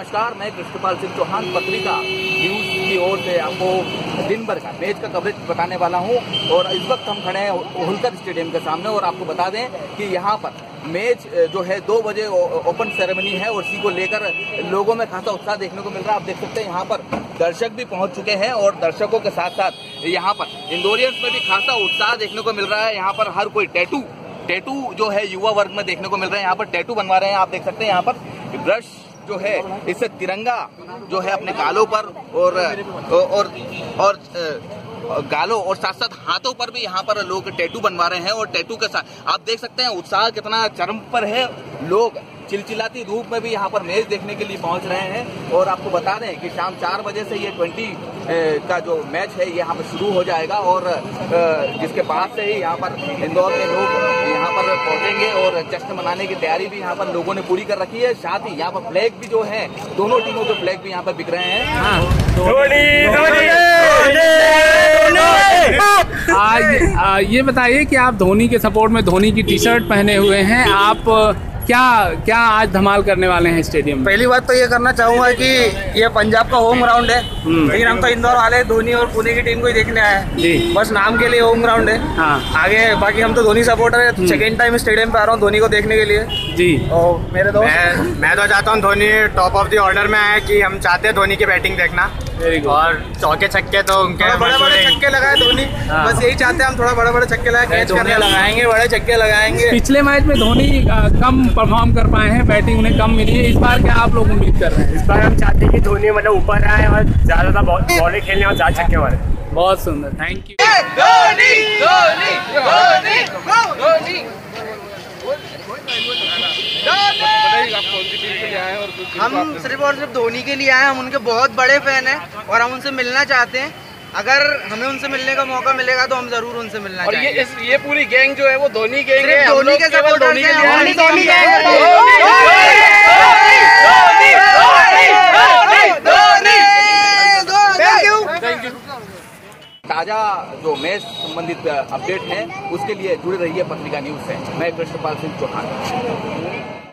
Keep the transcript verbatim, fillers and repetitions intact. नमस्कार, मैं कृष्णपाल सिंह चौहान पत्रिका न्यूज की ओर से आपको दिन भर का मैच का कवरेज बताने वाला हूं। और इस वक्त हम खड़े हैं होल्कर स्टेडियम के सामने और आपको बता दें कि यहां पर मैच जो है दो बजे ओपन सेरेमनी है और इसी को लेकर लोगों में खासा उत्साह देखने को मिल रहा है। आप देख सकते हैं यहाँ पर दर्शक भी पहुंच चुके हैं और दर्शकों के साथ साथ यहाँ पर इंडोरियंस में भी खासा उत्साह देखने को मिल रहा है। यहाँ पर हर कोई टैटू टैटू जो है युवा वर्ग में देखने को मिल रहा है। यहाँ पर टैटू बनवा रहे हैं। आप देख सकते हैं यहाँ पर ब्रश जो है इससे तिरंगा जो है अपने गालों पर और और और गालों और साथ साथ हाथों पर भी यहाँ पर लोग टैटू बनवा रहे हैं। और टैटू के साथ आप देख सकते हैं उत्साह कितना चरम पर है। लोग चिलचिलाती धूप में भी यहाँ पर मैच देखने के लिए पहुँच रहे हैं। और आपको बता दें कि शाम चार बजे से ये बीस का जो मैच है यहाँ पर शुरू हो जाएगा और जिसके बाद से ही यहाँ पर इंदौर के लोग यहाँ पर पहुँचेंगे और जश्न मनाने की तैयारी भी यहाँ पर लोगों ने पूरी कर रखी है। साथ ही यहाँ पर फ्लैग भी जो है दोनों टीमों के फ्लैग भी यहाँ पर बिक रहे हैं। आज ये बताइए कि आप धोनी के सपोर्ट में धोनी की टी शर्ट पहने हुए हैं, आप क्या क्या आज धमाल करने वाले हैं स्टेडियम? पहली बात तो ये करना चाहूँगा कि ये पंजाब का होम ग्राउंड है, लेकिन हम तो इंदौर वाले धोनी और पुणे की टीम को ही देखने आए हैं, बस नाम के लिए होम ग्राउंड है। हाँ। आगे बाकी हम तो धोनी सपोर्टर है। सेकेंड टाइम स्टेडियम पे आ रहा हूँ धोनी को देखने के लिए जी। और मेरे दोस्त मैं, मैं तो चाहता हूँ Dhoni top of the order में आए, कि हम चाहते हैं धोनी की बैटिंग देखना और चौके छक्के तो उनके बड़े बड़े छक्के लगाए धोनी। बस यही चाहते हैं हम, थोड़ा बड़े बड़े छक्के लगाए, कैच करने लगाएंगे, बड़े छक्के लगाएंगे। पिछले मैच में धोनी कम परफॉर्म कर पाए हैं, बैटिंग उन्हें कम मिली है। इस बार क्या आप लोग उम्मीद कर रहे हैं? इस बार हम चाहते हैं कि धोनी मतलब ऊपर आए और ज्यादा ज्यादा बॉलिंग खेलने और ज्यादा छक्के मारे। बहुत सुंदर, थैंक यू। धोनी धोनी धोनी धोनी हम सिर्फ और सिर्फ धोनी के लिए आए हैं। हम उनके बहुत बड़े फैन हैं और हम उनसे मिलना चाहते हैं। अगर हमें उनसे मिलने का मौका मिलेगा तो हम जरूर उनसे मिलना और चाहेंगे। ये इस, ये पूरी गैंग जो है वो धोनी गैंग है। धोनी के साथ धोनी धोनी धोनी थैंक यू। ताज़ा जो मैच संबंधित अपडेट है उसके लिए जुड़े रहिए पत्रिका न्यूज से। मैं कृष्णपाल सिंह चौहान।